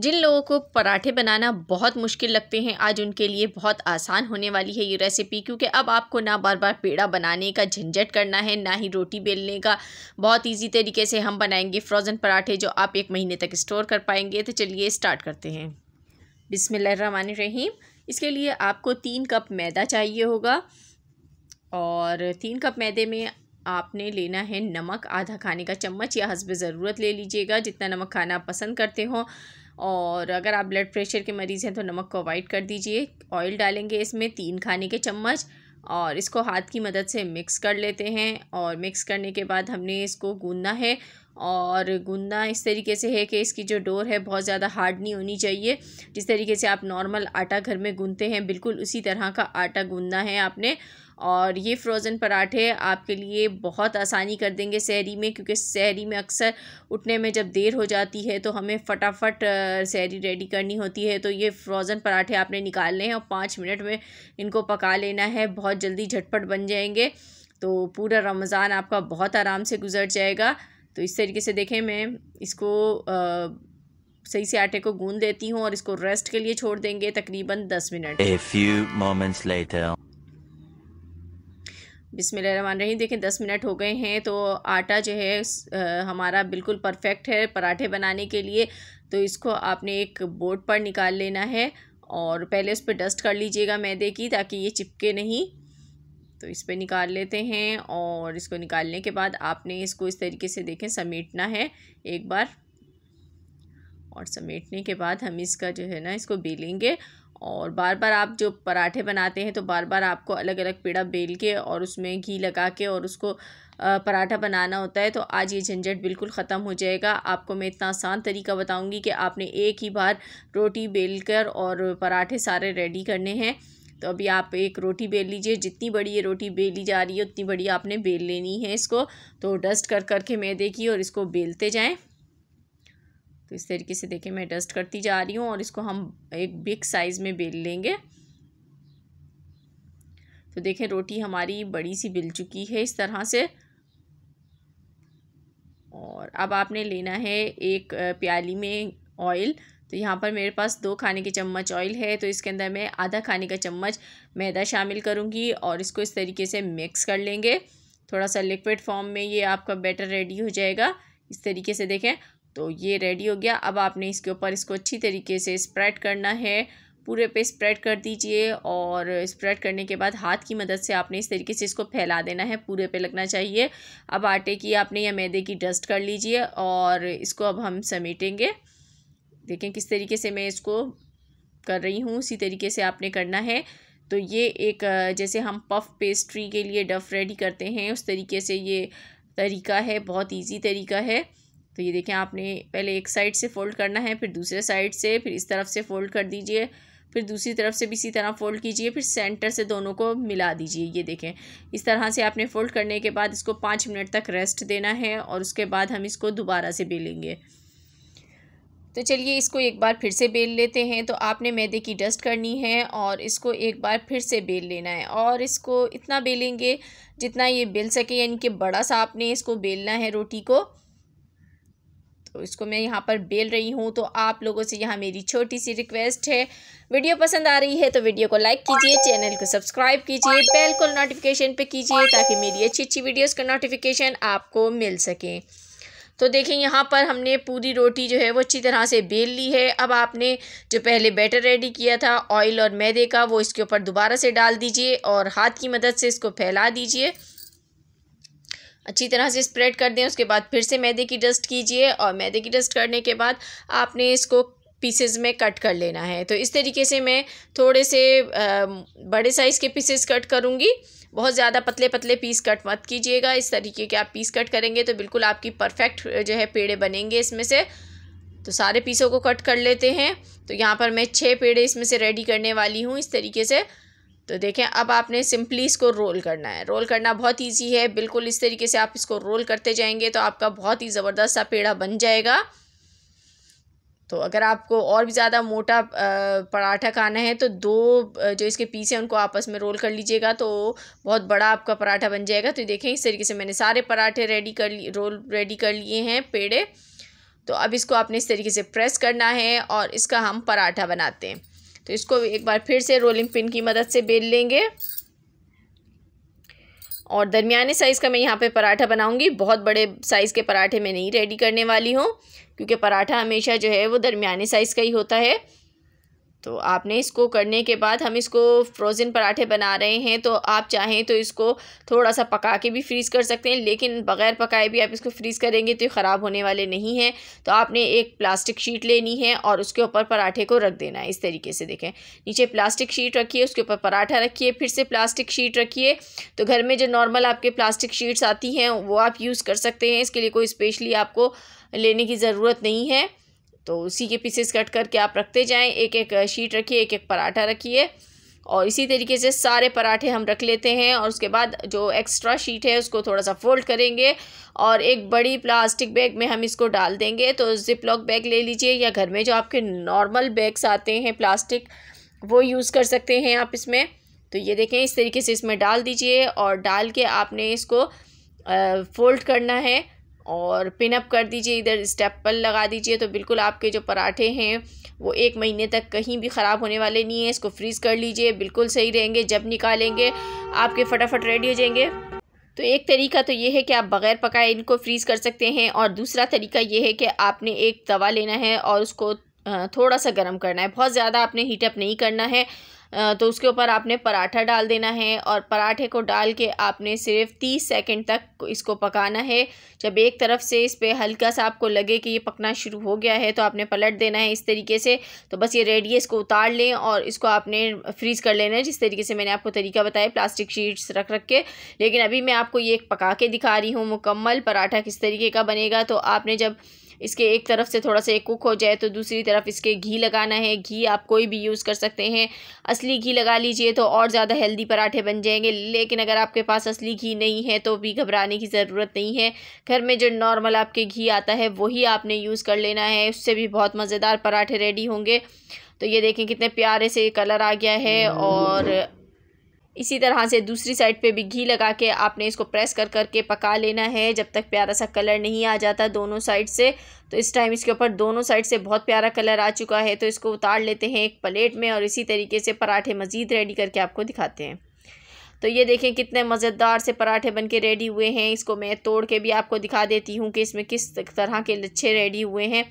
जिन लोगों को पराठे बनाना बहुत मुश्किल लगते हैं, आज उनके लिए बहुत आसान होने वाली है ये रेसिपी, क्योंकि अब आपको ना बार बार पेड़ा बनाने का झंझट करना है, ना ही रोटी बेलने का। बहुत इजी तरीके से हम बनाएंगे फ्रोज़न पराठे जो आप 1 महीने तक स्टोर कर पाएंगे। तो चलिए स्टार्ट करते हैं। बिस्मिल्लाहिर्रहमानिर्रहीम। इसके लिए आपको 3 कप मैदा चाहिए होगा, और 3 कप मैदे में आपने लेना है नमक, आधा खाने का चम्मच या हस्ब ज़रूरत ले लीजिएगा, जितना नमक खाना आप पसंद करते हो। और अगर आप ब्लड प्रेशर के मरीज़ हैं तो नमक को अवॉइड कर दीजिए। ऑयल डालेंगे इसमें 3 खाने के चम्मच, और इसको हाथ की मदद से मिक्स कर लेते हैं। और मिक्स करने के बाद हमने इसको गूंदना है, और गूंदना इस तरीके से है कि इसकी जो डोर है बहुत ज़्यादा हार्ड नहीं होनी चाहिए। जिस तरीके से आप नॉर्मल आटा घर में गूंदते हैं, बिल्कुल उसी तरह का आटा गूंदना है आपने। और ये फ्रोज़न पराठे आपके लिए बहुत आसानी कर देंगे सहरी में, क्योंकि सहरी में अक्सर उठने में जब देर हो जाती है तो हमें फटाफट सहरी रेडी करनी होती है। तो ये फ्रोज़न पराठे आपने निकालने हैं और 5 मिनट में इनको पका लेना है। बहुत जल्दी झटपट बन जाएंगे, तो पूरा रमज़ान आपका बहुत आराम से गुजर जाएगा। तो इस तरीके से देखें, मैं इसको सही से आटे को गूंद देती हूँ और इसको रेस्ट के लिए छोड़ देंगे तकरीबन 10 minute. A few moments later. बिस्मिल्लाहिर्रहमानिर्रहीम। देखें 10 मिनट हो गए हैं, तो आटा जो है हमारा बिल्कुल परफेक्ट है पराठे बनाने के लिए। तो इसको आपने एक बोर्ड पर निकाल लेना है, और पहले उस पर डस्ट कर लीजिएगा मैदे की, ताकि ये चिपके नहीं। तो इस पर निकाल लेते हैं, और इसको निकालने के बाद आपने इसको इस तरीके से देखें समेटना है एक बार, और समेटने के बाद हम इसका जो है ना इसको बेलेंगे। और बार बार आप जो पराठे बनाते हैं तो बार बार आपको अलग अलग पेड़ा बेल के और उसमें घी लगा के और उसको पराठा बनाना होता है। तो आज ये झंझट बिल्कुल ख़त्म हो जाएगा। आपको मैं इतना आसान तरीका बताऊंगी कि आपने एक ही बार रोटी बेलकर और पराठे सारे रेडी करने हैं। तो अभी आप एक रोटी बेल लीजिए, जितनी बड़ी ये रोटी बेली जा रही है उतनी बड़ी आपने बेल लेनी है इसको। तो डस्ट कर कर के मैदे की और इसको बेलते जाएं। तो इस तरीके से देखें, मैं डस्ट करती जा रही हूँ और इसको हम एक बिग साइज़ में बेल लेंगे। तो देखें रोटी हमारी बड़ी सी बेल चुकी है इस तरह से। और अब आपने लेना है एक प्याली में ऑयल। तो यहाँ पर मेरे पास 2 खाने के चम्मच ऑयल है, तो इसके अंदर मैं आधा खाने का चम्मच मैदा शामिल करूँगी, और इसको इस तरीके से मिक्स कर लेंगे। थोड़ा सा लिक्विड फॉर्म में ये आपका बैटर रेडी हो जाएगा। इस तरीके से देखें, तो ये रेडी हो गया। अब आपने इसके ऊपर इसको अच्छी तरीके से स्प्रेड करना है, पूरे पे स्प्रेड कर दीजिए। और स्प्रेड करने के बाद हाथ की मदद से आपने इस तरीके से इसको फैला देना है, पूरे पे लगना चाहिए। अब आटे की आपने या मैदे की डस्ट कर लीजिए, और इसको अब हम समेटेंगे। देखें किस तरीके से मैं इसको कर रही हूँ, उसी तरीके से आपने करना है। तो ये एक जैसे हम पफ पेस्ट्री के लिए डफ रेडी करते हैं, उस तरीके से ये तरीका है, बहुत ईजी तरीका है। तो ये देखें, आपने पहले एक साइड से फ़ोल्ड करना है, फिर दूसरे साइड से, फिर इस तरफ से फ़ोल्ड कर दीजिए, फिर दूसरी तरफ से भी इसी तरह फ़ोल्ड कीजिए, फिर सेंटर से दोनों को मिला दीजिए। ये देखें इस तरह से आपने फ़ोल्ड करने के बाद इसको 5 मिनट तक रेस्ट देना है, और उसके बाद हम इसको दोबारा से बेलेंगे। तो चलिए इसको एक बार फिर से बेल लेते हैं। तो आपने मैदे की डस्ट करनी है और इसको एक बार फिर से बेल लेना है, और इसको इतना बेलेंगे जितना ये बेल सके, यानी कि बड़ा सा आपने इसको बेलना है रोटी को। तो इसको मैं यहाँ पर बेल रही हूँ। तो आप लोगों से यहाँ मेरी छोटी सी रिक्वेस्ट है, वीडियो पसंद आ रही है तो वीडियो को लाइक कीजिए, चैनल को सब्सक्राइब कीजिए, बेल को नोटिफिकेशन पे कीजिए, ताकि मेरी अच्छी अच्छी वीडियोज़ का नोटिफिकेशन आपको मिल सके। तो देखें यहाँ पर हमने पूरी रोटी जो है वो अच्छी तरह से बेल ली है। अब आपने जो पहले बैटर रेडी किया था ऑयल और मैदे का, वो इसके ऊपर दोबारा से डाल दीजिए, और हाथ की मदद से इसको फैला दीजिए, अच्छी तरह से स्प्रेड कर दें। उसके बाद फिर से मैदे की डस्ट कीजिए, और मैदे की डस्ट करने के बाद आपने इसको पीसेस में कट कर लेना है। तो इस तरीके से मैं थोड़े से बड़े साइज़ के पीसेस कट करूँगी, बहुत ज़्यादा पतले पतले पीस कट मत कीजिएगा। इस तरीके के आप पीस कट करेंगे तो बिल्कुल आपकी परफेक्ट जो है पेड़े बनेंगे इसमें से। तो सारे पीसों को कट कर लेते हैं। तो यहाँ पर मैं 6 पेड़े इसमें से रेडी करने वाली हूँ इस तरीके से। तो देखें अब आपने सिंपली इसको रोल करना है। रोल करना बहुत ईजी है, बिल्कुल इस तरीके से आप इसको रोल करते जाएंगे तो आपका बहुत ही ज़बरदस्त सा पेड़ा बन जाएगा। तो अगर आपको और भी ज़्यादा मोटा पराठा खाना है तो 2 जो इसके पीस हैं उनको आपस में रोल कर लीजिएगा, तो बहुत बड़ा आपका पराठा बन जाएगा। तो देखें इस तरीके से मैंने सारे पराठे रेडी कर लिए हैं पेड़े। तो अब इसको आपने इस तरीके से प्रेस करना है और इसका हम पराठा बनाते हैं। तो इसको एक बार फिर से रोलिंग पिन की मदद से बेल लेंगे और दरमियाने साइज़ का मैं यहाँ पे पराठा बनाऊँगी। बहुत बड़े साइज़ के पराठे मैं नहीं रेडी करने वाली हूँ क्योंकि पराठा हमेशा जो है वो दरमियाने साइज़ का ही होता है। तो आपने इसको करने के बाद हम इसको फ्रोज़न पराठे बना रहे हैं, तो आप चाहें तो इसको थोड़ा सा पका के भी फ्रीज़ कर सकते हैं, लेकिन बग़ैर पकाए भी आप इसको फ्रीज़ करेंगे तो ख़राब होने वाले नहीं हैं। तो आपने एक प्लास्टिक शीट लेनी है और उसके ऊपर पराठे को रख देना है। इस तरीके से देखें, नीचे प्लास्टिक शीट रखिए, उसके ऊपर पराठा रखिए, फिर से प्लास्टिक शीट रखिए। तो घर में जो नॉर्मल आपके प्लास्टिक शीट्स आती हैं वो आप यूज़ कर सकते हैं, इसके लिए कोई स्पेशली आपको लेने की ज़रूरत नहीं है। तो उसी के पीसेस कट करके आप रखते जाएं, एक एक शीट रखिए, एक एक पराठा रखिए और इसी तरीके से सारे पराठे हम रख लेते हैं। और उसके बाद जो एक्स्ट्रा शीट है उसको थोड़ा सा फोल्ड करेंगे और एक बड़ी प्लास्टिक बैग में हम इसको डाल देंगे। तो जिप लॉक बैग ले लीजिए या घर में जो आपके नॉर्मल बैग्स आते हैं प्लास्टिक, वो यूज़ कर सकते हैं आप इसमें। तो ये देखें, इस तरीके से इसमें डाल दीजिए और डाल के आपने इसको फोल्ड करना है और पिनअप कर दीजिए, इधर स्टेपल लगा दीजिए। तो बिल्कुल आपके जो पराठे हैं वो एक महीने तक कहीं भी ख़राब होने वाले नहीं है। इसको फ्रीज़ कर लीजिए, बिल्कुल सही रहेंगे, जब निकालेंगे आपके फटाफट रेडी हो जाएंगे। तो एक तरीका तो ये है कि आप बग़ैर पकाए इनको फ्रीज़ कर सकते हैं और दूसरा तरीका ये है कि आपने एक तवा लेना है और उसको थोड़ा सा गर्म करना है, बहुत ज़्यादा आपने हीटअप नहीं करना है। तो उसके ऊपर आपने पराठा डाल देना है और पराठे को डाल के आपने सिर्फ 30 सेकंड तक इसको पकाना है। जब एक तरफ से इस पर हल्का सा आपको लगे कि ये पकना शुरू हो गया है तो आपने पलट देना है इस तरीके से। तो बस ये रेडी है, इसको उतार लें और इसको आपने फ्रीज़ कर लेना है जिस तरीके से मैंने आपको तरीका बताया, प्लास्टिक शीट्स रख के। लेकिन अभी मैं आपको ये पका के दिखा रही हूँ मुकम्मल पराठा किस तरीके का बनेगा। तो आपने जब इसके एक तरफ से थोड़ा सा कुक हो जाए तो दूसरी तरफ इसके घी लगाना है। घी आप कोई भी यूज़ कर सकते हैं, असली घी लगा लीजिए तो और ज़्यादा हेल्दी पराठे बन जाएंगे। लेकिन अगर आपके पास असली घी नहीं है तो भी घबराने की ज़रूरत नहीं है, घर में जो नॉर्मल आपके घी आता है वही आपने यूज़ कर लेना है, उससे भी बहुत मज़ेदार पराठे रेडी होंगे। तो ये देखें कितने प्यारे से कलर आ गया है और इसी तरह से दूसरी साइड पे भी घी लगा के आपने इसको प्रेस कर करके पका लेना है जब तक प्यारा सा कलर नहीं आ जाता दोनों साइड से। तो इस टाइम इसके ऊपर दोनों साइड से बहुत प्यारा कलर आ चुका है। तो इसको उतार लेते हैं एक प्लेट में और इसी तरीके से पराठे मज़ीद रेडी करके आपको दिखाते हैं। तो ये देखें कितने मज़ेदार से पराठे बनके रेडी हुए हैं। इसको मैं तोड़ के भी आपको दिखा देती हूँ कि इसमें किस तरह के लच्छे रेडी हुए हैं।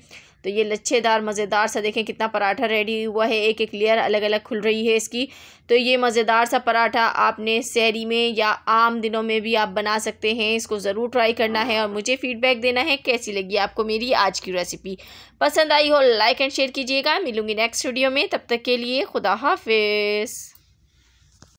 तो ये लच्छेदार मज़ेदार सा देखें कितना पराठा रेडी हुआ है, एक एक लेयर अलग अलग खुल रही है इसकी। तो ये मज़ेदार सा पराठा आपने सहरी में या आम दिनों में भी आप बना सकते हैं, इसको ज़रूर ट्राई करना है और मुझे फ़ीडबैक देना है कैसी लगी आपको मेरी आज की रेसिपी। पसंद आई हो लाइक एंड शेयर कीजिएगा। मिलूंगी नेक्स्ट वीडियो में, तब तक के लिए खुदा हाफिज़।